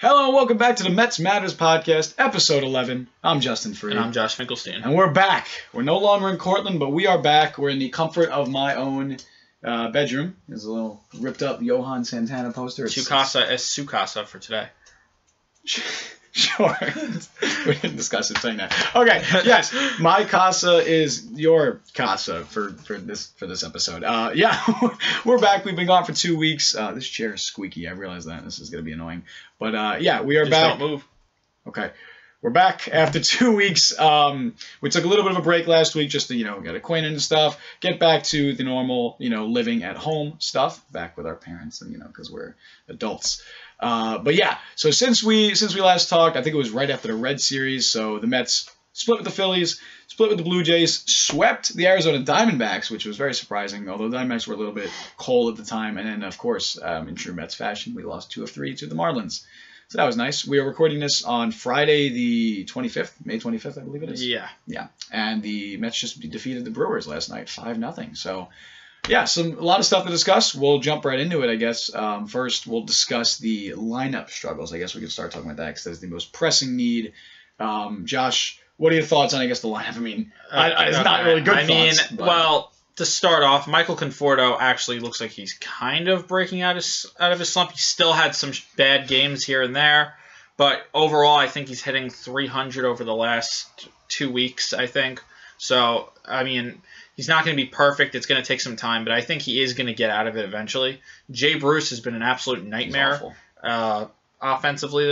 Hello and welcome back to the Mets Matters Podcast, episode 11. I'm Justin Free. And I'm Josh Finkelstein. And we're back. We're no longer in Cortland, but we are back. We're in the comfort of my own bedroom. There's a little ripped up Johan Santana poster. It's Tsukasa es Tsukasa for today. Sure. We didn't discuss it saying that. Okay. Yes. My casa is your casa for this episode. Yeah. We're back. We've been gone for 2 weeks. This chair is squeaky. I realize that. This is going to be annoying. But yeah, we are just back. Don't move. Okay. We're back after 2 weeks. We took a little bit of a break last week just to, get acquainted and stuff, get back to the normal, living at home stuff, back with our parents and, because we're adults. But yeah, so since we last talked, I think it was right after the Red Series. So the Mets split with the Phillies, split with the Blue Jays, swept the Arizona Diamondbacks, which was very surprising, although the Diamondbacks were a little bit cold at the time. And then, of course, in true Mets fashion, we lost 2 of 3 to the Marlins. So that was nice. We are recording this on Friday the 25th, May 25th, I believe it is. Yeah. Yeah. And the Mets just defeated the Brewers last night, 5-0. So... yeah, a lot of stuff to discuss. We'll jump right into it, I guess. First, we'll discuss the lineup struggles. I guess we can start talking about that because that's the most pressing need. Josh, what are your thoughts on, I guess, the lineup? I mean, it's not really good thoughts. Well, to start off, Michael Conforto actually looks like he's kind of breaking out of his slump. He still had some bad games here and there. But overall, I think he's hitting 300 over the last 2 weeks, I think. So, I mean... he's not going to be perfect. It's going to take some time, but I think he is going to get out of it eventually. Jay Bruce has been an absolute nightmare offensively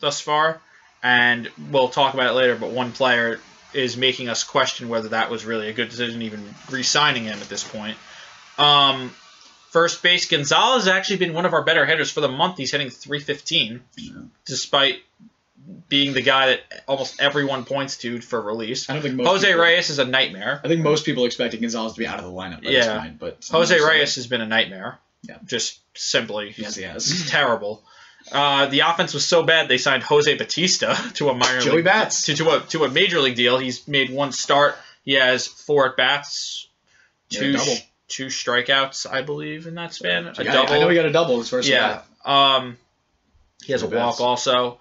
thus far, and we'll talk about it later, but one player is making us question whether that was really a good decision, even re-signing him at this point. First base, Gonzalez has actually been one of our better hitters for the month. He's hitting 315, despite being the guy that almost everyone points to for release. I don't think Jose Reyes is a nightmare. I think most people expected Gonzalez to be out of the lineup by this point, but Jose Reyes has been a nightmare. Yeah. Just simply. Yes, he has. He's terrible. The offense was so bad they signed Jose Bautista to a minor league bats. To a major league deal. He's made 1 start. He has 4 at bats, 2 strikeouts, I believe, in that span. Yeah. A double. I know he got a double his first at bat. He has a walk also.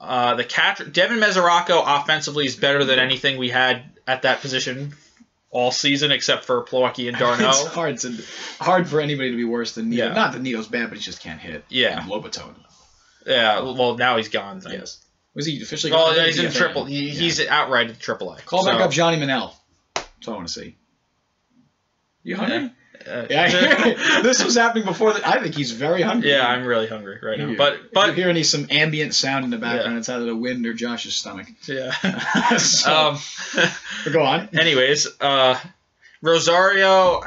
The catcher, Devin Mesoraco, offensively is better than anything we had at that position all season, except for Plawecki and Darno. It's hard for anybody to be worse than Nito. Yeah. Not that Nito's bad, but he just can't hit. Yeah. And Lobaton. Yeah. Well, now he's gone. Yes. Was he officially gone? Well, he's in triple. He's outright at triple A. Call back up Johnny Manziel. That's all I want to see. You hungry? Yeah, this was happening before. I think he's very hungry. Yeah, I'm really hungry right now. But if you hear some ambient sound in the background, it's either the wind or Josh's stomach. Yeah. Go on. Anyways, Rosario,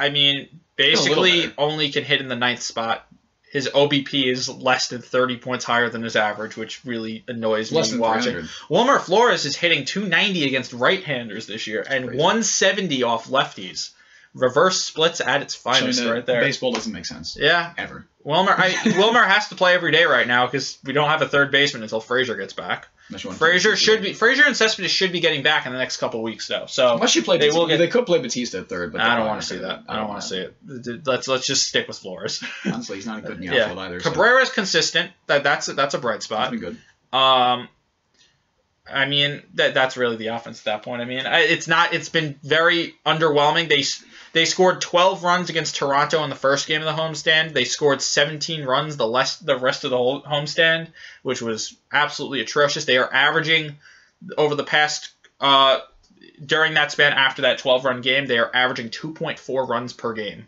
basically only can hit in the 9th spot. His OBP is less than 30 points higher than his average, which really annoys me watching. Wilmer Flores is hitting 290 against right-handers this year and 170 off lefties. Reverse splits at its finest right there. Baseball doesn't make sense. Yeah. Ever. Wilmer has to play every day right now because we don't have a third baseman until Frazier gets back. Frazier and Cespedes should be getting back in the next couple of weeks, though. So unless you play Batista, they could play Batista at third, but I don't want to see that. I don't want to see it. Let's just stick with Flores. Honestly, he's not a good in the outfield either. Cabrera's consistent. That's a bright spot. That's been good. That's really the offense at that point. It's been very underwhelming. They scored 12 runs against Toronto in the first game of the homestand. They scored 17 runs the rest of the whole homestand, which was absolutely atrocious. They are averaging over the past during that span after that 12-run game, they are averaging 2.4 runs per game.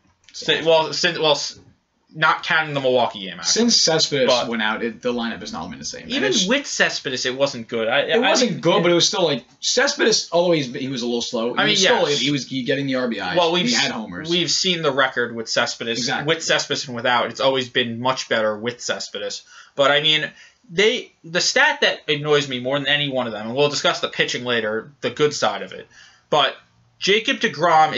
Not counting the Milwaukee game. Actually. Since Cespedes went out, the lineup has not been the same. Even with Cespedes, it wasn't good. But it was still Cespedes. He was a little slow. He was getting the RBIs. Well, he had homers. We've seen the record with Cespedes. Exactly. With Cespedes and without, it's always been much better with Cespedes. But the stat that annoys me more than any one of them, and we'll discuss the pitching later, the good side of it, but. Jacob DeGrom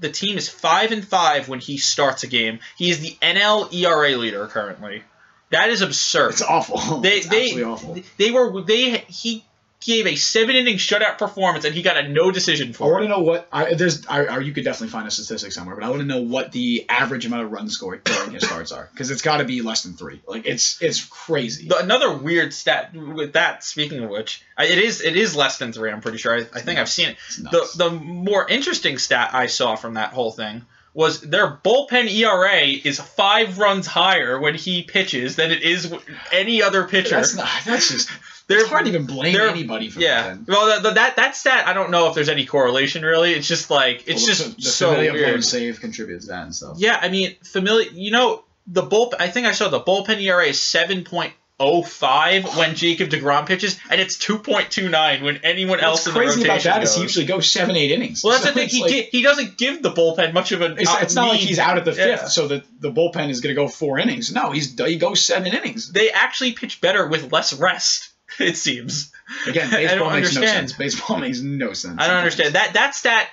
the team is 5-5 when he starts a game. He is the NL ERA leader currently. That is absurd. It's awful. It's absolutely awful. They were they he gave a 7-inning shutout performance, and he got a no decision for it. I want to know what you could definitely find a statistic somewhere, but I want to know what the average amount of runs scored during his starts are, because it's got to be less than 3. Like it's crazy. Another weird stat with that. Speaking of which, it is less than 3. I'm pretty sure. I think I've seen it. The more interesting stat I saw from that whole thing was their bullpen ERA is 5 runs higher when he pitches than it is any other pitcher. That's just. It's hard to even blame anybody for that. Well, that stat, I don't know if there's any correlation, really. It's just like so weird. The familiar save contributes that and stuff. Yeah, I mean, familiar. You know, the bullpen. I think I saw the bullpen ERA is 7.05 when Jacob DeGrom pitches, and it's 2.29 when anyone else in the rotation goes. What's crazy about that is he usually goes 7-8 innings. Well, that's the thing. He doesn't give the bullpen much of an. It's not like he's out at the 5th, so that the bullpen is going to go 4 innings. No, he goes 7 innings. They actually pitch better with less rest. It seems. Again, baseball makes no sense. Baseball makes no sense. I don't understand. That stat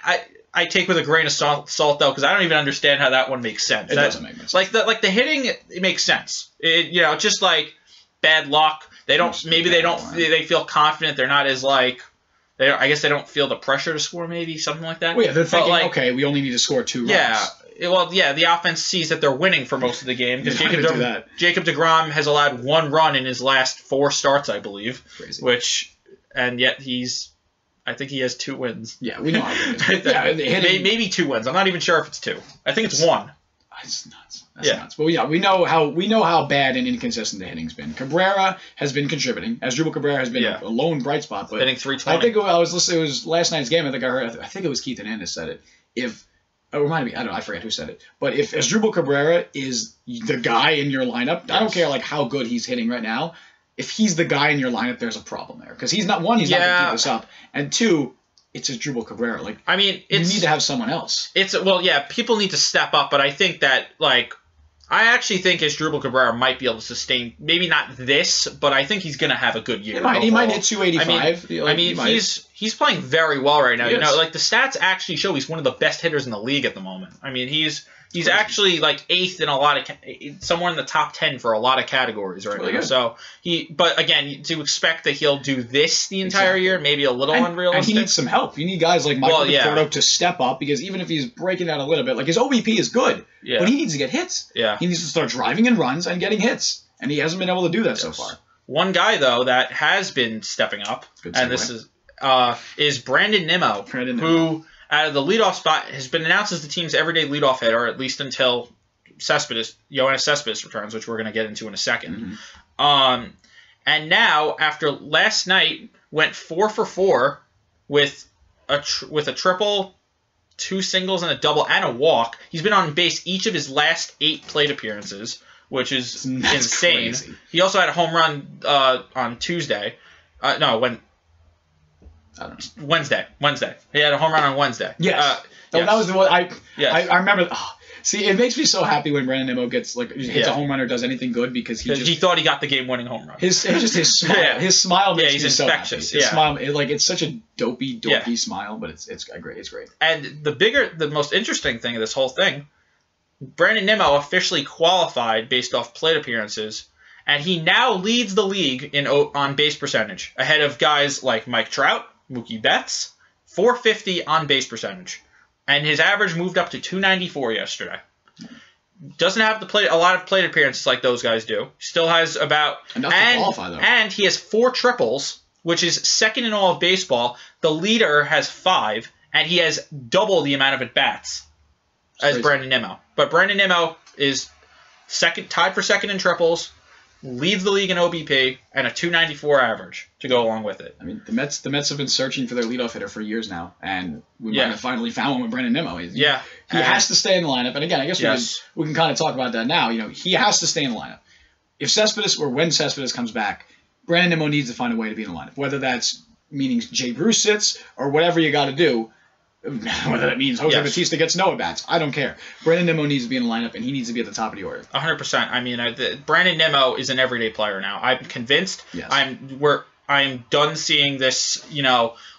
I take with a grain of salt though, because I don't even understand how that one makes sense. It doesn't make sense. Like the hitting, it makes sense. It's just like bad luck. They feel confident. They're not as like I guess they don't feel the pressure to score, maybe something like that. Well, yeah, they're thinking, okay, we only need to score 2 runs. Yeah. Well, yeah, the offense sees that they're winning for most of the game because Jacob DeGrom has allowed 1 run in his last 4 starts, I believe. Crazy. And yet I think he has 2 wins. Yeah, we know how it is. Maybe 2 wins. I'm not even sure if it's 2. I think it's 1. It's nuts. That's nuts. Well, yeah, we know how bad and inconsistent the hitting's been. Cabrera has been contributing. Asdrubal Cabrera has been a lone bright spot, but hitting 320. I think it was last night's game. I think it was Keith Hernandez said it. It reminded me. I don't know. I forget who said it. But if Asdrubal Cabrera is the guy in your lineup, I don't care how good he's hitting right now. If he's the guy in your lineup, there's a problem there because he's not not going to keep this up, and 2, it's Asdrubal Cabrera. You need to have someone else. People need to step up, but I think that I actually think Asdrubal Cabrera might be able to sustain, maybe not this, but I think he's going to have a good year. He might hit 285. He's playing very well right now. The stats actually show he's one of the best hitters in the league at the moment. I mean, he's actually eighth in a lot of somewhere in the top 10 for a lot of categories right now. Good. So but again, to expect that he'll do this the entire year, maybe a little unrealistic. And he needs some help. You need guys like Michael Conforto to step up because even if he's breaking out a little bit, his OBP is good, but he needs to get hits. Yeah, he needs to start driving in runs and getting hits, and he hasn't been able to do that so far. One guy though that has been stepping up, is Brandon Nimmo, who out of the leadoff spot has been announced as the team's everyday leadoff hitter, at least until Yoenis Cespedes returns, which we're going to get into in a second. Mm-hmm. And now, after last night, went 4 for 4 with a triple, 2 singles, and a double, and a walk. He's been on base each of his last 8 plate appearances, which is insane. Crazy. He also had a home run on Tuesday. I don't know. Wednesday. He had a home run on Wednesday. Yes. That was the one I remember. See, it makes me so happy when Brandon Nimmo gets hits a home run or does anything good because he thought he got the game-winning home run. His smile. Yeah. His smile makes me so happy. His smile, it's such a dopey smile, but it's great. It's great. And the most interesting thing of this whole thing, Brandon Nimmo officially qualified based off plate appearances. And he now leads the league in on-base percentage, ahead of guys like Mike Trout, Mookie Betts, 450 on-base percentage. And his average moved up to 294 yesterday. Doesn't have a lot of plate appearances like those guys do. Still has about – enough to qualify, though. And he has 4 triples, which is second in all of baseball. The leader has 5, and he has double the amount of at-bats as Brandon Nimmo. But Brandon Nimmo is tied for second in triples, leads the league in OBP, and a 294 average to go along with it. I mean, the Mets have been searching for their leadoff hitter for years now, and we might have finally found one with Brandon Nimmo. He has to stay in the lineup. And again, I guess we can kind of talk about that now. He has to stay in the lineup. If Cespedes or when Cespedes comes back, Brandon Nimmo needs to find a way to be in the lineup, whether that's meaning Jay Bruce sits or whatever you got to do, whether that means Jose Bautista gets no at-bats. I don't care. Brandon Nimmo needs to be in the lineup, and he needs to be at the top of the order. 100%. I mean, Brandon Nimmo is an everyday player now. I'm convinced. Yes. I'm done seeing this,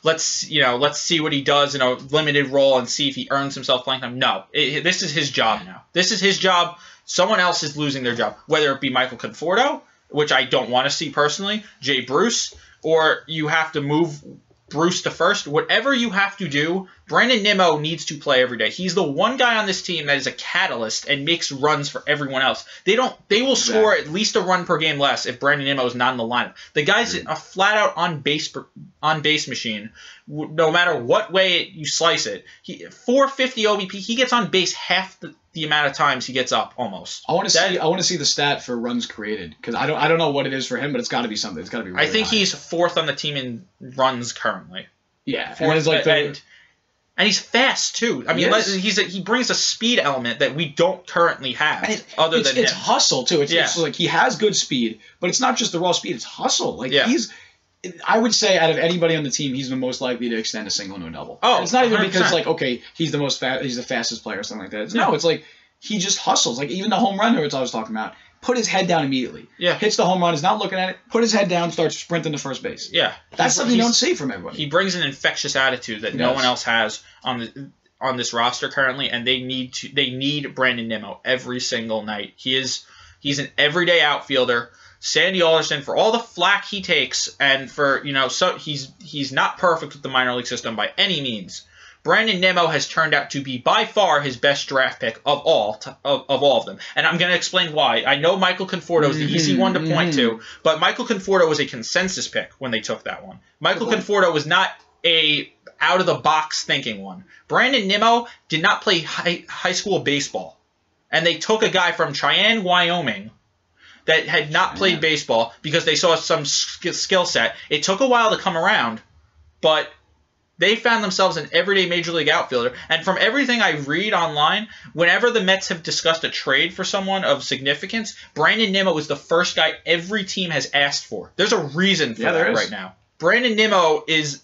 let's see what he does in a limited role and see if he earns himself playing time. No. This is his job now. This is his job. Someone else is losing their job, whether it be Michael Conforto, which I don't want to see personally, Jay Bruce, or you have to move Bruce to first. Whatever you have to do, Brandon Nimmo needs to play every day. He's the one guy on this team that is a catalyst and makes runs for everyone else. They will score at least a run per game less if Brandon Nimmo is not in the lineup. The guy's a flat-out on-base machine. No matter what way you slice it, he 450 OBP. He gets on base half the amount of times he gets up almost. I want to see the stat for runs created, because I don't know what it is for him, but it's got to be something. It's got to be. Really, I think he's fourth on the team in runs currently. Yeah, fourth, and he's fast too. I mean, he brings a speed element that we don't currently have. Other than him, it's hustle too. It's like he has good speed, but it's not just the raw speed. It's hustle. I would say out of anybody on the team, he's the most likely to extend a single to a double. Oh, it's not even 100%. Because he's the most he's the fastest player or something like that. It's like he just hustles. Like even the home run I was talking about, put his head down immediately. Yeah, hits the home run. Is not looking at it. Put his head down. Starts sprinting to first base. Yeah, that's something you don't see from everybody. He brings an infectious attitude that no one else has on this roster currently, and they need Brandon Nimmo every single night. He's an everyday outfielder. Sandy Alderson, for all the flack he takes, and for so he's not perfect with the minor league system by any means. Brandon Nimmo has turned out to be by far his best draft pick of all of them, and I'm going to explain why. I know Michael Conforto is the easy one to point to, but Michael Conforto was a consensus pick when they took that one. Michael Conforto was not a out of the box thinking one. Brandon Nimmo did not play high school baseball, and they took a guy from Cheyenne, Wyoming, that had not played baseball because they saw some skill set. It took a while to come around, but they found themselves an everyday major league outfielder. And from everything I read online, whenever the Mets have discussed a trade for someone of significance, Brandon Nimmo is the first guy every team has asked for. There's a reason for that right now. Brandon Nimmo is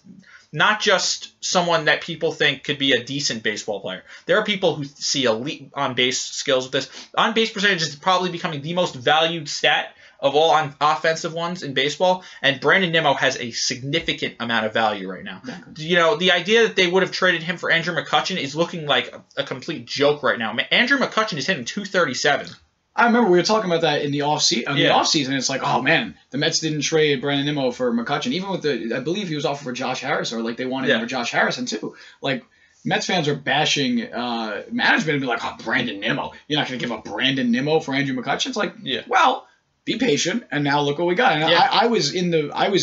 not just someone that people think could be a decent baseball player. There are people who see elite on-base skills with this. On-base percentage is probably becoming the most valued stat of all offensive ones in baseball, and Brandon Nimmo has a significant amount of value right now. Exactly. The idea that they would have traded him for Andrew McCutchen is looking like a complete joke right now. Andrew McCutchen is hitting .237. I remember we were talking about that in the offseason. The offseason, it's like, oh man, the Mets didn't trade Brandon Nimmo for McCutchen. Even with I believe he was offered for Josh Harris, or they wanted him for Josh Harrison too. Like, Mets fans are bashing management and be like, oh, Brandon Nimmo, you're not going to give up Brandon Nimmo for Andrew McCutchen. It's like, well, be patient, and now look what we got. And I was in the part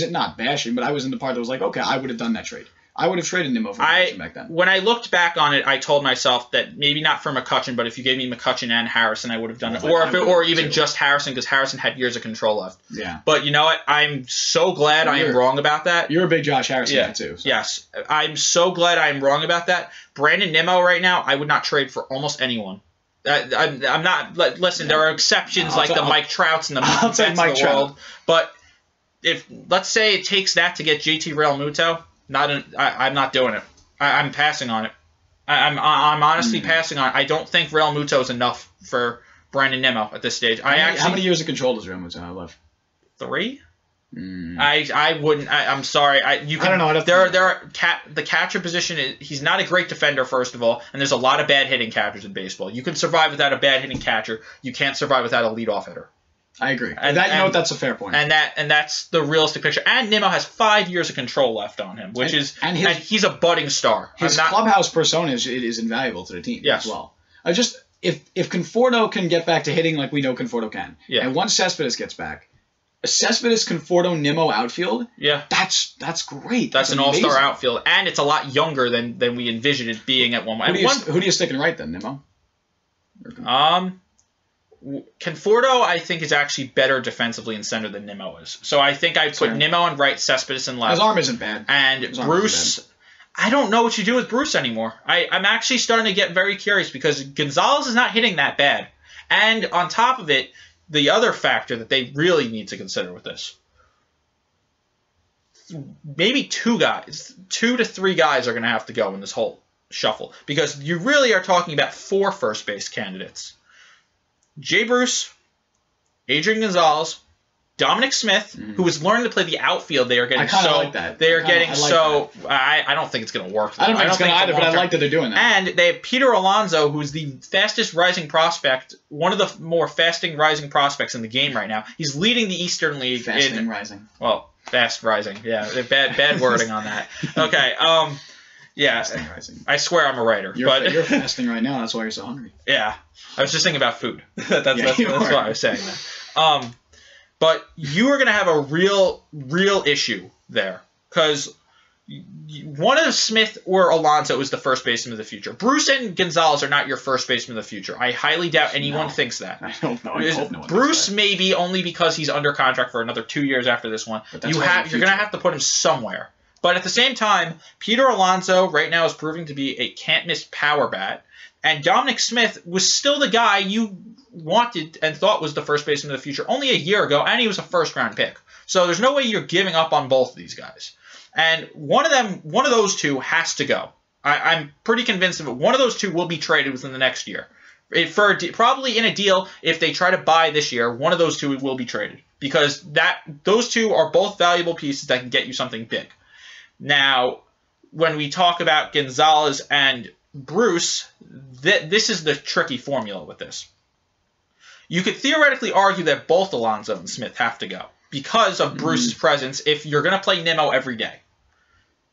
that was like, okay, I would have done that trade. I would have traded Nimmo for McCutchen back then. When I looked back on it, I told myself that maybe not for McCutchen, but if you gave me McCutchen and Harrison, I would have done it. Or even just Harrison, because Harrison had years of control left. Yeah. But you know what? I'm so glad I am wrong about that. You're a big Josh Harrison fan too. So. Yes. I'm so glad I am wrong about that. Brandon Nimmo right now, I would not trade for almost anyone. I'm not – listen, there are exceptions the Mike Trouts and the Mets in the world. But let's say it takes that to get JT Realmuto – I'm not doing it. I'm passing on it. I'm honestly passing on it. I don't think Realmuto is enough for Brandon Nimmo at this stage. How many years of control does Realmuto have left? 3. I'm sorry. I don't know. The catcher position is, he's not a great defender, first of all, and there's a lot of bad hitting catchers in baseball. You can survive without a bad hitting catcher. You can't survive without a leadoff hitter. I agree. That's a fair point. And that's the realistic picture. And Nimmo has 5 years of control left on him, and he's a budding star. His clubhouse persona is invaluable to the team as well. If Conforto can get back to hitting like we know Conforto can, and once Cespedes gets back, Cespedes, Conforto, Nimmo outfield, that's great. That's an all-star outfield, and it's a lot younger than we envisioned it being at one point. Who do you stick in right then, Nimmo? Conforto, I think, is actually better defensively in center than Nimmo is. So I think I'd put Nimmo on right, Cespedes in left. His arm isn't bad. And Bruce, I don't know what you do with Bruce anymore. I'm actually starting to get very curious because Gonzalez is not hitting that bad. And on top of it, the other factor that they really need to consider with this, maybe 2 to 3 guys are going to have to go in this whole shuffle because you really are talking about 4 first-base candidates. Jay Bruce, Adrian Gonzalez, Dominic Smith, who has learned to play the outfield. They are getting I don't think it's going to work. Though. I don't think it's going to either, but I like that they're doing that. And they have Peter Alonso, who's the fastest rising prospect, one of the more rising prospects in the game right now. He's leading the Eastern League. Well, Fast rising. Yeah, bad wording on that. Okay. Yeah, I swear I'm a writer. You're fasting right now. That's why you're so hungry. Yeah, I was just thinking about food. That's why I was saying that. But you are going to have a real issue there, because one of Smith or Alonso is the first baseman of the future. Bruce and Gonzalez are not your first baseman of the future. I highly doubt anyone thinks that. I don't know. I hope no one Bruce maybe only because he's under contract for another 2 years after this one. You're going to have to put him somewhere. But at the same time, Peter Alonso right now is proving to be a can't-miss power bat, and Dominic Smith was still the guy you wanted and thought was the first baseman of the future only a year ago, and he was a first-round pick. So there's no way you're giving up on both of these guys. And one of those two has to go. I'm pretty convinced of it. One of those two will be traded within the next year. Probably in a deal, if they try to buy this year, one of those two will be traded, because those two are both valuable pieces that can get you something big. Now, when we talk about Gonzalez and Bruce, this is the tricky formula with this. You could theoretically argue that both Alonso and Smith have to go because of Bruce's presence if you're going to play Nimmo every day.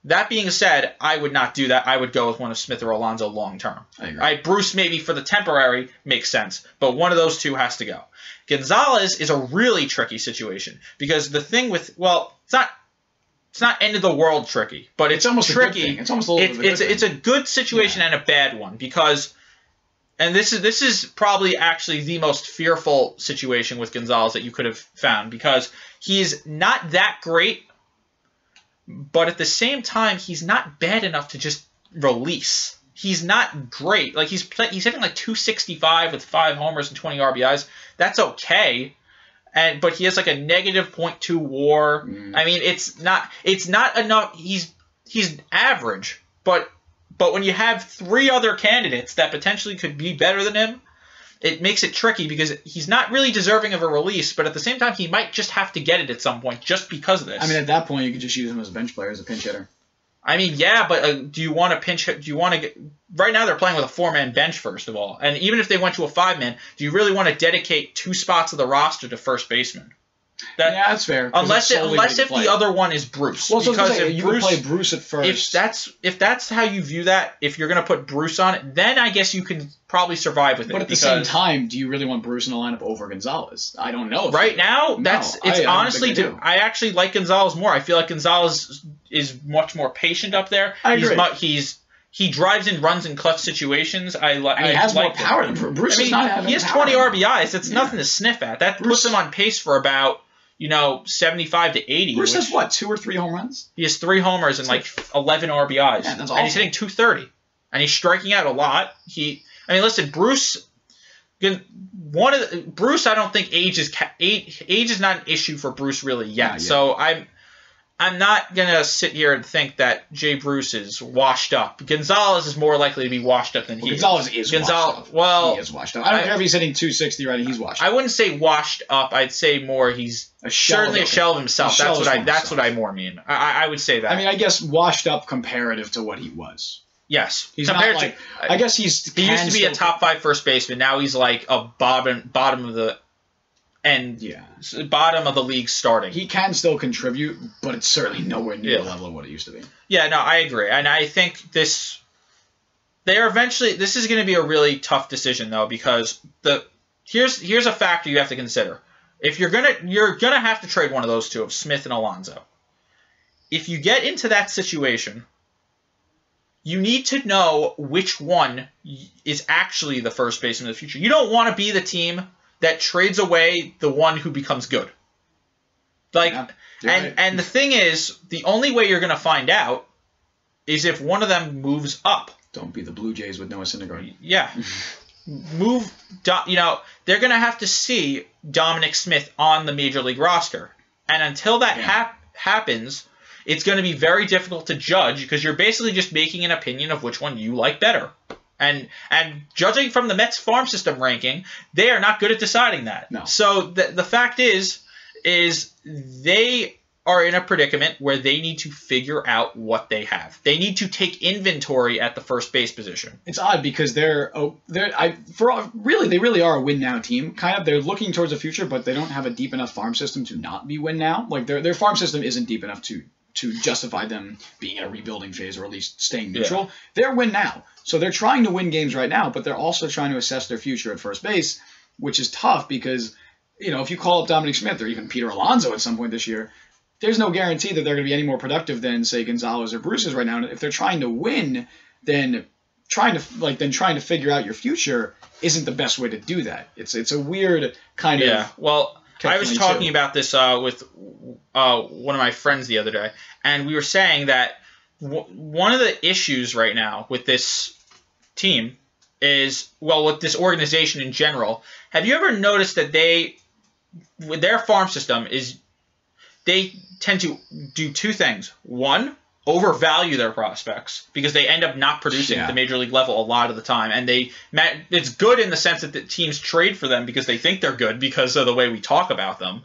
That being said, I would not do that. I would go with one of Smith or Alonso long term. I agree. Bruce maybe for the temporary makes sense, but one of those two has to go. Gonzalez is a really tricky situation because the thing with – well, it's not end of the world tricky, but it's almost tricky. It's almost a little bit of a good thing. It's a good situation and a bad one because, and this is probably actually the most fearful situation with Gonzalez that you could have found, because he's not that great, but at the same time he's not bad enough to just release. He's not great. Like he's hitting like 265 with 5 homers and 20 RBIs. That's okay. But he has like a negative .2 WAR. I mean, it's not enough. He's average, but when you have 3 other candidates that potentially could be better than him, it makes it tricky because he's not really deserving of a release. But at the same time, he might just have to get it at some point just because of this. I mean, at that point, you could just use him as a bench player, as a pinch hitter. I mean, yeah, but do you want to pinch hit? Do you want to get – right now they're playing with a 4-man bench, first of all. And even if they went to a 5-man, do you really want to dedicate 2 spots of the roster to first baseman? Yeah, that's fair. Unless the other one is Bruce. Well, because if you play Bruce at first. If that's how you view that, if you're going to put Bruce on it, then I guess you can probably survive with it. But at the same time, do you really want Bruce in the lineup over Gonzalez? I don't know. Right now, I actually like Gonzalez more. I feel like Gonzalez is much more patient up there. I agree. He drives in runs in clutch situations. He has more power than Bruce. He has 20 RBIs. That's nothing to sniff at. That puts him on pace for about 75 to 80. Bruce has what, 2 or 3 home runs? He has 3 homers and like 11 RBIs. Man, that's awesome. And he's hitting 230. And he's striking out a lot. Bruce, I don't think age is not an issue for Bruce really yet. Yeah. So I'm not going to sit here and think that Jay Bruce is washed up. Gonzalez is more likely to be washed up than he is. Gonzalez is washed up. Well, he is washed up. I don't care if he's hitting 260 right now. He's washed up. I wouldn't say washed up. I'd say more he's certainly a shell of himself. That's what I more mean. I would say that. I mean, I guess washed up comparative to what he was. Yes. He's compared not like – I guess he's – He used to be a top 5 first baseman. Now he's like a bottom of the – And bottom of the league starting. He can still contribute, but it's certainly nowhere near the level of what it used to be. Yeah, no, I agree. And I think this is going to be a really tough decision though, because here's a factor you have to consider. If you're gonna have to trade one of those two, of Smith and Alonso. If you get into that situation, you need to know which one is actually the first baseman of the future. You don't want to be the team that trades away the one who becomes good. And the thing is, the only way you're going to find out is if one of them moves up. Don't be the Blue Jays with Noah Syndergaard. Yeah. They're going to have to see Dominic Smith on the major league roster. And until that happens, it's going to be very difficult to judge, because you're basically just making an opinion of which one you like better. And judging from the Mets farm system ranking, they are not good at deciding that. No. So the fact is they are in a predicament where they need to figure out what they have. They need to take inventory at the first base position. It's odd because they really are a win now team. Kind of, they're looking towards the future, but they don't have a deep enough farm system to not be win now. Like their farm system isn't deep enough to justify them being in a rebuilding phase or at least staying neutral. Yeah. They're win now, so they're trying to win games right now, but they're also trying to assess their future at first base, which is tough because if you call up Dominic Smith or even Peter Alonso at some point this year, there's no guarantee that they're going to be any more productive than, say, Gonzalez or Bruce is right now. And if they're trying to win, then trying to figure out your future isn't the best way to do that. It's a weird kind of Well, I was talking about this with one of my friends the other day, and we were saying that one of the issues right now with this team is, well, with this organization in general. Have you ever noticed that their farm system is? They tend to do two things. One, overvalue their prospects because they end up not producing at the major league level a lot of the time. And it's good in the sense that the teams trade for them because they think they're good because of the way we talk about them.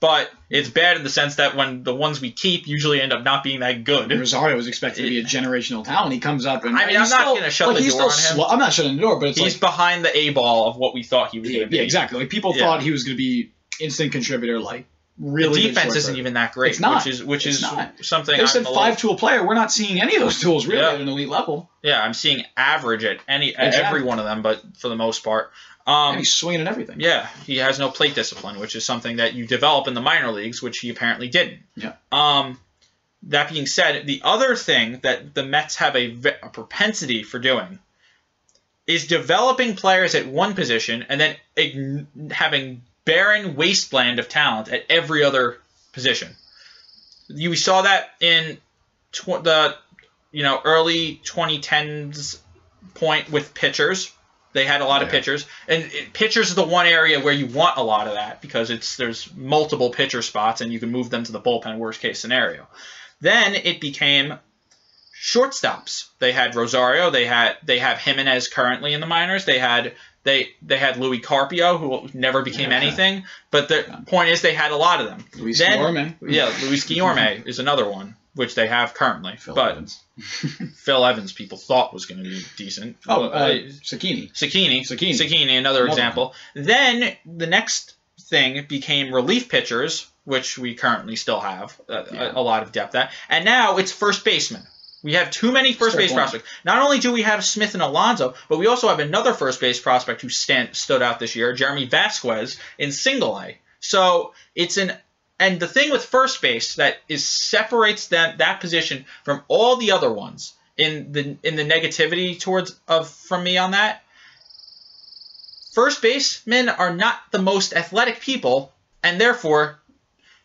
But it's bad in the sense that when the ones we keep usually end up not being that good. Rosario was expected to be a generational talent. He comes up and I'm not going to shut the door on him. I'm not shutting the door, but he's behind the A ball of what we thought he was going to be. Yeah, exactly. Like people thought he was going to be instant contributor like. Really the defense isn't even that great, which is something. They said 5-tool player. We're not seeing any of those tools really at an elite level. Yeah, I'm seeing average at every one of them, but for the most part, and he's swinging at everything. Yeah, he has no plate discipline, which is something that you develop in the minor leagues, which he apparently didn't. Yeah. That being said, the other thing that the Mets have a propensity for doing is developing players at one position and then having barren wasteland of talent at every other position. We saw that in the early 2010s point with pitchers. They had a lot of pitchers, and pitchers is the one area where you want a lot of that because there's multiple pitcher spots and you can move them to the bullpen, worst case scenario. Then it became shortstops. They had Rosario. They have Jimenez currently in the minors. They had Luis Carpio, who never became anything. But the point is they had a lot of them. Luis Guillorme. Yeah, Luis Guillorme is another one, which they have currently. Phil Evans. Phil Evans people thought was going to be decent. Cecchini, another example. One. Then the next thing became relief pitchers, which we currently still have a lot of depth at. And now it's first baseman. We have too many first base prospects. Not only do we have Smith and Alonso, but we also have another first base prospect who stood out this year, Jeremy Vasquez, in single A. So it's and the thing with first base that separates that position from all the other ones in the negativity from me on that. First basemen are not the most athletic people, and therefore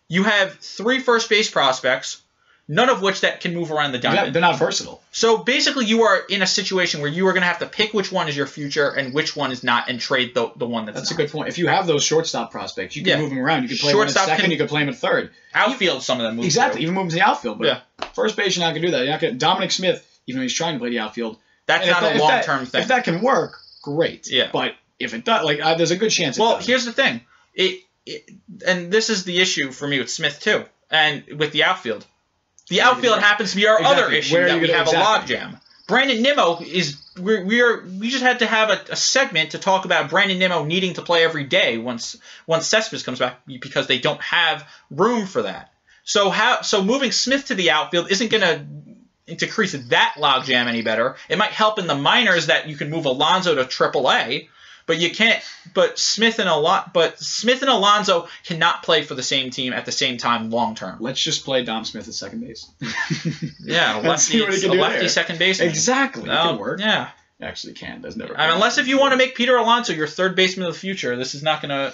you have three first base prospects. None of which that can move around the diamond. Yeah, they're not versatile. So basically you are in a situation where you are going to have to pick which one is your future and which one is not and trade the one that's not. A good point. If you have those shortstop prospects, you can move them around. You can play shortstop him at second, you can play him at third. Outfield, some of them move through. Even move to the outfield. But first base, you're not going to do that. You're not going to Dominic Smith, even though he's trying to play the outfield. That's not a long-term thing. If that can work, great. Yeah. But if it does, there's a good chance it doesn't. Here's the thing. And this is the issue for me with Smith, too, and with the outfield. The outfield happens to be our other issue that we have a logjam. Brandon Nimmo we just had to have a segment to talk about Brandon Nimmo needing to play every day once Cespedes comes back because they don't have room for that. So moving Smith to the outfield isn't going to decrease that logjam any better. It might help in the minors that you can move Alonso to AAA, but you can't. But Smith and Alonso cannot play for the same team at the same time long term. Let's just play Dom Smith at second base. lefty second baseman. Exactly. It can work. Yeah, it actually can. Doesn't ever. Unless if you want to make Peter Alonso your third baseman of the future, this is not going to.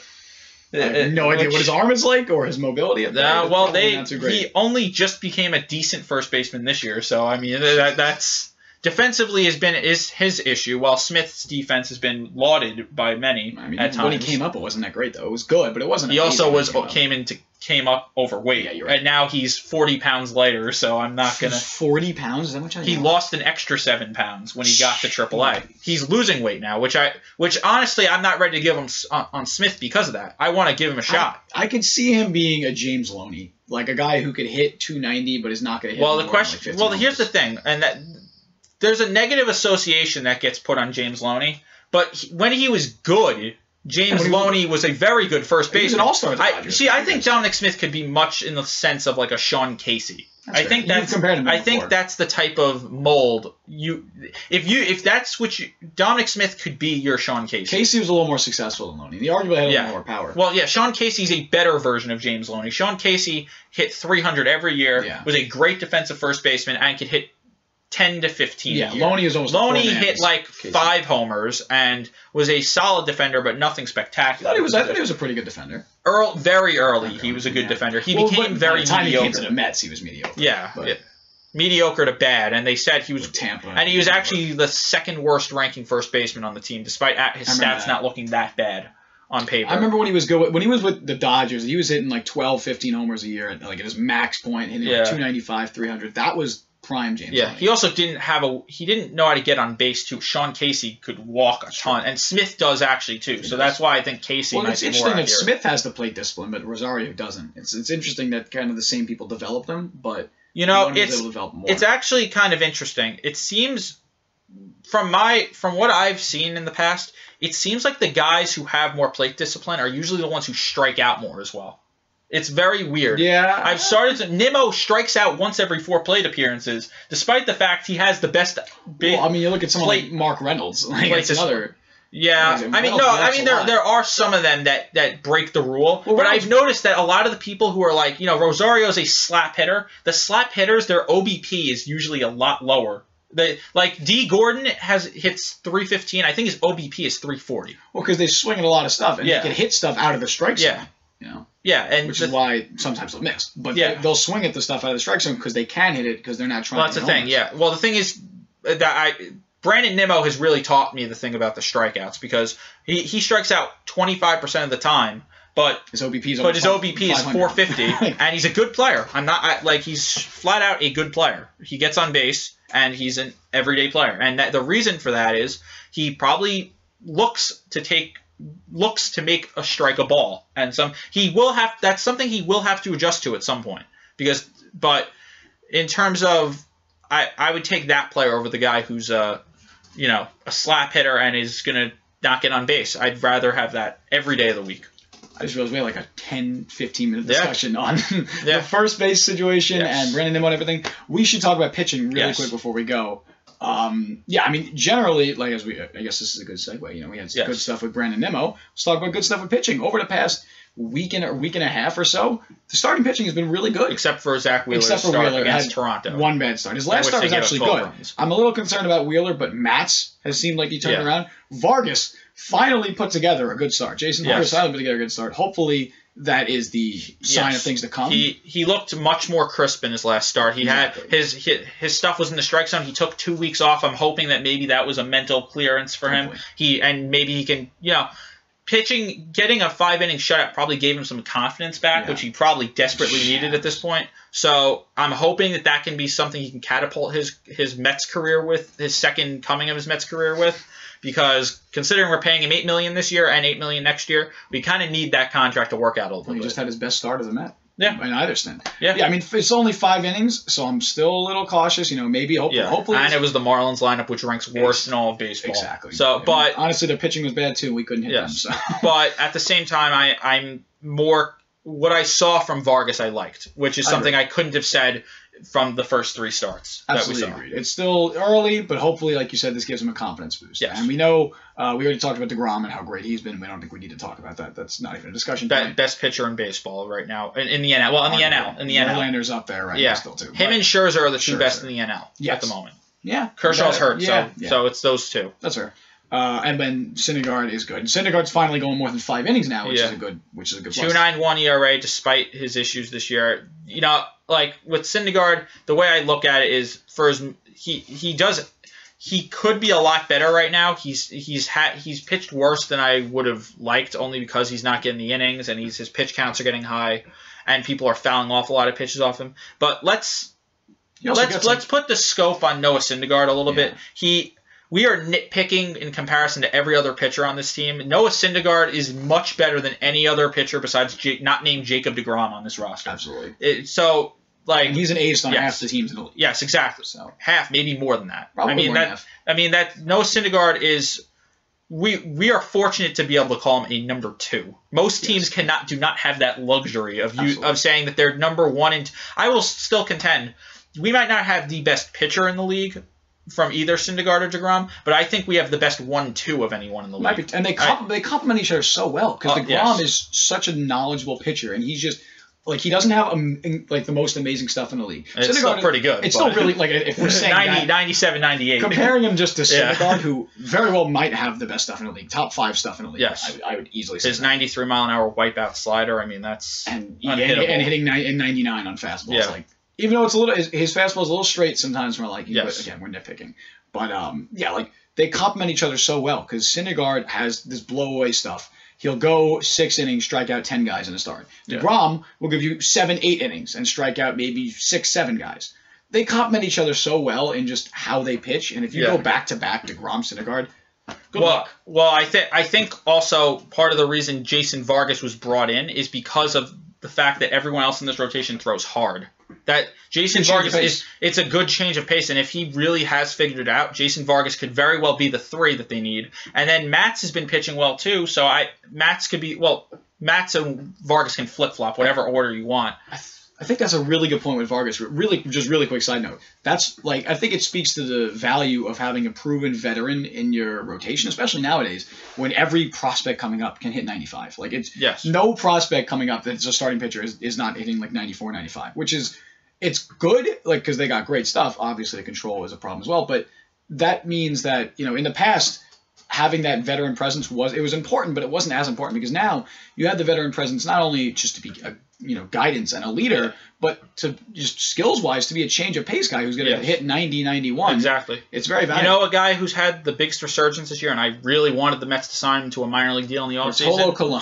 I have no idea what his arm is like or his mobility. He only just became a decent first baseman this year, so I mean that's. Defensively is his issue, while Smith's defense has been lauded by many at times. When he came up, it wasn't that great though. It was good, but it wasn't. He also came up overweight, yeah, you're right. And now he's 40 pounds lighter. So I'm not gonna 40 pounds. Is that much? He lost an extra 7 pounds when he got to AAA. He's losing weight now, which honestly I'm not ready to give him on Smith because of that. I want to give him a shot. I could see him being a James Loney. like a guy who could hit 290 but is not going to hit. Well, the question. Like here's the thing, and that there's a negative association that gets put on James Loney, but when he was good, James Loney was a very good first baseman. He was an all-star. I think Dominic Smith could be much in the sense of like a Sean Casey. I think that's the type of mold if that's what Dominic Smith could be your Sean Casey. Casey was a little more successful than Loney. He arguably had a little more power. Well, yeah, Sean Casey's a better version of James Loney. Sean Casey hit 300 every year, was a great defensive first baseman, and could hit 10 to 15. Yeah, Loney is almost Loney hit like Casey. 5 homers and was a solid defender, but nothing spectacular. I thought he was a pretty good defender. Very early, he was a good defender. He became very mediocre. By the time he came to the Mets, he was mediocre. Yeah. Mediocre to bad, and they said he was with Tampa, and he was actually the second worst ranking first baseman on the team, despite his stats not looking that bad on paper. I remember when he was with the Dodgers, he was hitting like 12, 15 homers a year, at his max point, hitting like 295, 300. That was prime James. Yeah, Loney. He also he didn't know how to get on base too. Sean Casey could walk a ton, and Smith does actually too. So that's why I think Casey. Well, it's interesting that Smith has the plate discipline, but Rosario doesn't. It's interesting that kind of the same people develop them, but Loney's able to develop more. It's actually kind of interesting. It seems from what I've seen in the past, it seems like the guys who have more plate discipline are usually the ones who strike out more as well. It's very weird. Yeah. Nimmo strikes out once every 4 plate appearances, despite the fact he has the best big. Well, I mean, you look at someone like Mark Reynolds. There are some of them that break the rule. Well, but I've noticed that a lot of the people who are like, Rosario's a slap hitter. The slap hitters, their OBP is usually a lot lower. D. Gordon hits 315. I think his OBP is 340. Well, because they swing at a lot of stuff, and they can hit stuff out of the strike zone. Yeah. Which is why sometimes they'll miss. But they'll swing at the stuff out of the strike zone because they can hit it because they're not trying. Well, that's the thing. Yeah. Well, the thing is that Brandon Nimmo has really taught me the thing about the strikeouts because he strikes out 25% of the time, but his OBP is 450, and he's a good player. He's flat out a good player. He gets on base and he's an everyday player, and the reason for that is he probably looks to make a strike a ball, and that's something he will have to adjust to at some point. But in terms of, I would take that player over the guy who's a slap hitter and is gonna not get on base. I'd rather have that every day of the week. I just realized we had like a 10, 15-minute discussion on the first base situation and Brandon Nimmo and everything. We should talk about pitching really quick before we go. Generally, I guess this is a good segue. We had some good stuff with Brandon Nimmo. Let's talk about good stuff with pitching. Over the past week and a half or so, the starting pitching has been really good. Except for Zach Wheeler. Except for Wheeler against Toronto. One bad start. His last start was actually good. Runs. I'm a little concerned about Wheeler, but Matz has seemed like he turned around. Vargas finally put together a good start. Jason Vargas finally put together a good start. Hopefully that is the sign of things to come. He looked much more crisp in his last start. He had his stuff was in the strike zone. He took 2 weeks off. I'm hoping that maybe that was a mental clearance for him. Maybe he can pitching, getting a 5-inning shutout probably gave him some confidence back, which he probably desperately needed at this point. So I'm hoping that can be something he can catapult his Mets career with, his second coming of his Mets career with. Because considering we're paying him $8 million this year and $8 million next year, we kind of need that contract to work out a little bit. He just had his best start as a Met. Yeah. In either stint. Yeah. Yeah, I mean, it's only 5 innings, so I'm still a little cautious. Hopefully. And it was the Marlins lineup, which ranks worst in all of baseball. Exactly. So, but honestly, their pitching was bad, too. We couldn't hit them. So. But at the same time, I'm more – what I saw from Vargas I liked, which is something I couldn't have said – from the first 3 starts. Absolutely agreed. It's still early, but hopefully, like you said, this gives him a confidence boost. Yes. And we know we already talked about DeGrom and how great he's been. We don't think we need to talk about that. That's not even a discussion. Best pitcher in baseball right now in the NL. Well, in the NL. In the NL. Verlander's up there right now still, too. Him and Scherzer are the two best in the NL at the moment. Yeah. Kershaw's hurt, so it's those two. That's fair. And then Syndergaard is good. And Syndergaard's finally going more than 5 innings now, which is a good plus. 2.91 ERA despite his issues this year. With Syndergaard, the way I look at it is he could be a lot better right now. He's pitched worse than I would have liked only because he's not getting the innings and his pitch counts are getting high and people are fouling off a lot of pitches off him. But let's put the scope on Noah Syndergaard a little bit. He We are nitpicking in comparison to every other pitcher on this team. Noah Syndergaard is much better than any other pitcher besides not named Jacob DeGrom on this roster. Absolutely. And he's an ace on half the teams in the league. Yes, exactly. So half, maybe more than that. Probably more than half. Noah Syndergaard is. We are fortunate to be able to call him a number two. Most teams do not have that luxury of saying that they're number one. And I will still contend we might not have the best pitcher in the league from either Syndergaard or DeGrom, but I think we have the best 1-2 of anyone in the league. And they complement each other so well because DeGrom is such a knowledgeable pitcher, and he's just. Like, he doesn't have the most amazing stuff in the league. It's still pretty good. It's still really, if we're saying 90, that, 97, 98. Comparing him just to Syndergaard, who very well might have the best stuff in the league, top five stuff in the league. Yes. I would easily say his 93-mile-an-hour wipeout slider, that's unhittable. And hitting 99 on fastballs. Yeah. Even though it's a little – his fastball is a little straight sometimes. We're like – yes. But again, we're nitpicking. But, they complement each other so well because Syndergaard has this blow-away stuff. He'll go 6 innings, strike out 10 guys in a start. DeGrom will give you 7-8 innings and strike out maybe 6-7 guys. They complement each other so well in just how they pitch. And if you go back-to-back DeGrom, Syndergaard, good luck. Well, I think also part of the reason Jason Vargas was brought in is because of the fact that everyone else in this rotation throws hard. That Jason Vargas it's a good change of pace, and if he really has figured it out, Jason Vargas could very well be the 3 that they need. And then Matz has been pitching well too, so Matz and Vargas can flip-flop whatever order you want. I think that's a really good point with Vargas. Really quick side note. That's I think it speaks to the value of having a proven veteran in your rotation, especially nowadays when every prospect coming up can hit 95. No prospect coming up that's a starting pitcher is not hitting 94, 95, which is it's good because they got great stuff. Obviously, the control is a problem as well, but that means that in the past having that veteran presence was important, but it wasn't as important because now you have the veteran presence not only just to be a guidance and a leader, but to just skills-wise to be a change of pace guy who's going to hit 90, 91. Exactly. It's very valuable. A guy who's had the biggest resurgence this year, and I really wanted the Mets to sign him to a minor league deal in the offseason. Bartolo Colon.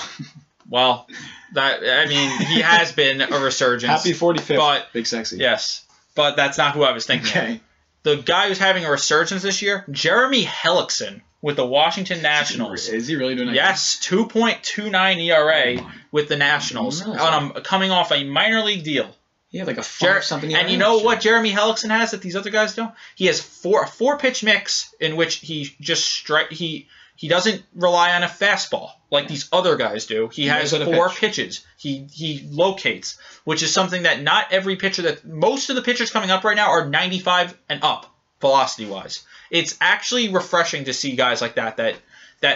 Well, he has been a resurgence. Happy 45th. But, Big Sexy. Yes, but that's not who I was thinking of. The guy who's having a resurgence this year, Jeremy Hellickson with the Washington Nationals. Is he really doing that? Yes, 2.29 ERA with the Nationals, coming off a minor league deal. He had a 5-something ERA. And you know what Jeremy Hellickson has that these other guys don't? He has a four-pitch mix in which he just he doesn't rely on a fastball like these other guys do. He has four pitches. He locates, which is something that not every pitcher that most of the pitchers coming up right now are 95 and up velocity-wise. It's actually refreshing to see guys like that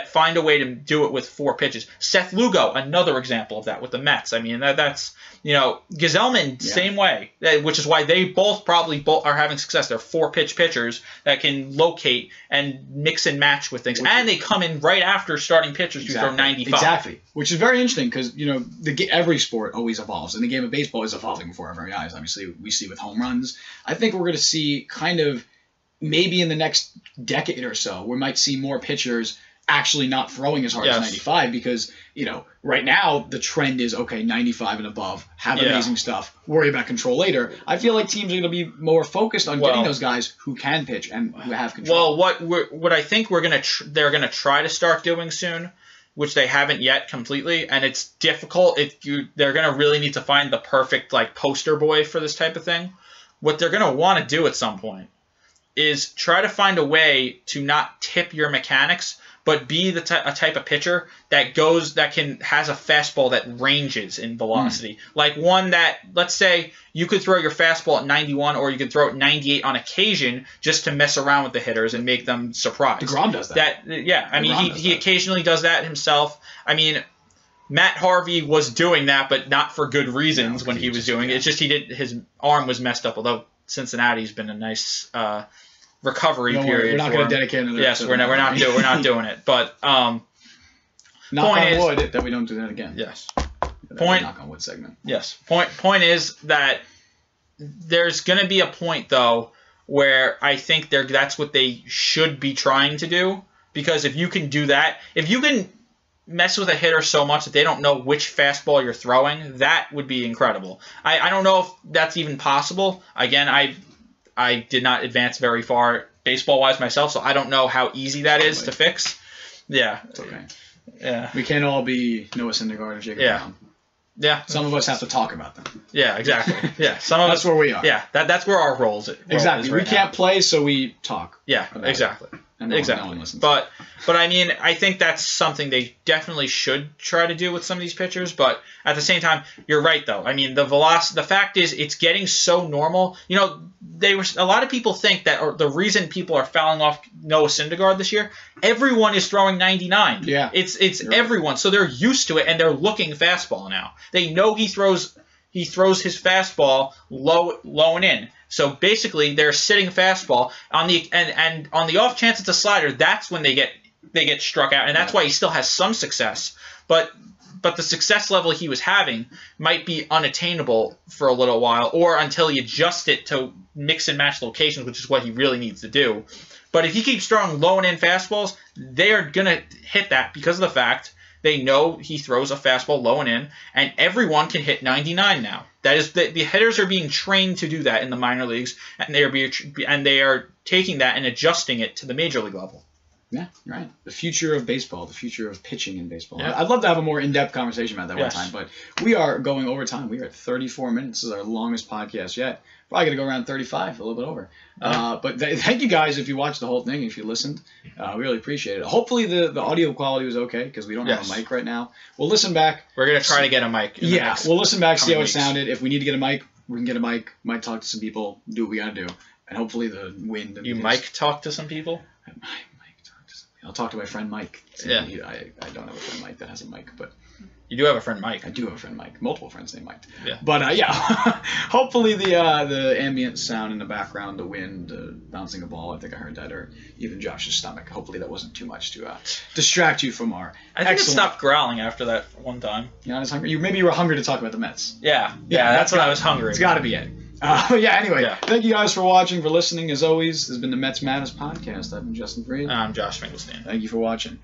find a way to do it with four pitches. Seth Lugo, another example of that with the Mets. That's Gazelman, same way, which is why they both are having success. They're four-pitch pitchers that can locate and mix and match with things. And they come in right after starting pitchers who throw 95. Exactly, which is very interesting because, every sport always evolves, and the game of baseball is evolving before our very eyes. Obviously, we see with home runs. I think we're going to see kind of maybe in the next decade or so, we might see more pitchers – actually not throwing as hard as 95 because, right now the trend is, 95 and above, have amazing stuff, worry about control later. I feel like teams are going to be more focused on getting those guys who can pitch and who have control. Well, what I think they're going to try to start doing soon, which they haven't yet completely, and it's difficult. They're going to really need to find the perfect poster boy for this type of thing. What they're going to want to do at some point is try to find a way to not tip your mechanics, but be a type of pitcher that has a fastball that ranges in velocity. Like one that, let's say, you could throw your fastball at 91 or you could throw it 98 on occasion just to mess around with the hitters and make them surprised. DeGrom does that. He occasionally does that himself. Matt Harvey was doing that, but not for good reasons when he was doing it. It's just his arm was messed up, although Cincinnati's been a nice recovery period. We're not going to dedicate another. Yes, we're not doing it. But knock on wood that we don't do that again. Yes. Knock on wood segment. Yes. Point is that there's going to be a point though where I think that's what they should be trying to do, because if you can do that, if you can mess with a hitter so much that they don't know which fastball you're throwing, that would be incredible. I don't know if that's even possible. Again, I did not advance very far baseball-wise myself, so I don't know how easy that is to fix. Yeah. It's okay. Yeah. We can't all be Noah Syndergaard and Jacob DeGrom. Yeah. Some of us have to talk about them. Yeah, exactly. Yeah. Some of us. That's where we are. Yeah. That's where our roles is. Exactly. We can't play, so we talk. Yeah. Exactly. And no one listens. But I mean, I think that's something they definitely should try to do with some of these pitchers. But at the same time, you're right though. I mean, the fact is, it's getting so normal. You know, a lot of people think that, or the reason people are fouling off Noah Syndergaard this year, everyone is throwing 99. Yeah, it's everyone. Right. So they're used to it and they're looking fastball now. They know he throws his fastball low and in. So basically, they're sitting fastball on the and on the off chance it's a slider, that's when they get struck out, and that's why he still has some success. But the success level he was having might be unattainable for a little while, or until he adjusts it to mix and match locations, which is what he really needs to do. But if he keeps throwing low and in fastballs, they are gonna hit that because of the fact they know he throws a fastball low and in, and everyone can hit 99 now. That is, the hitters are being trained to do that in the minor leagues, and they are taking that and adjusting it to the major league level. Yeah, you're right. The future of baseball, the future of pitching in baseball. Yeah. I'd love to have a more in-depth conversation about that one time, but we are going over time. We are at 34 minutes. This is our longest podcast yet. Probably going to go around 35, a little bit over. But thank you guys if you watched the whole thing, if you listened. We really appreciate it. Hopefully the audio quality was okay because we don't have a mic right now. We'll listen back. We're going to try to get a mic. Yeah, we'll listen back, see how it sounded. If we need to get a mic, we can get a mic. Might talk to some people, do what we got to do. And hopefully the wind. And mic talk to some people? I might. I'll talk to my friend Mike. Yeah. I don't have a friend Mike that has a mic, but... You do have a friend Mike. I do have a friend Mike. Multiple friends named Mike. Yeah. But, hopefully the ambient sound in the background, the wind, bouncing a ball, I think I heard that, or even Josh's stomach. Hopefully that wasn't too much to distract you from our I think it stopped growling after that one time. You're not as hungry? Maybe you were hungry to talk about the Mets. Yeah. Yeah, that's when I was hungry. It's got to be it. Thank you guys for watching, for listening. As always, this has been the Mets Matters Podcast. I've been Justin Fried. I'm Josh Finkelstein. Thank you for watching.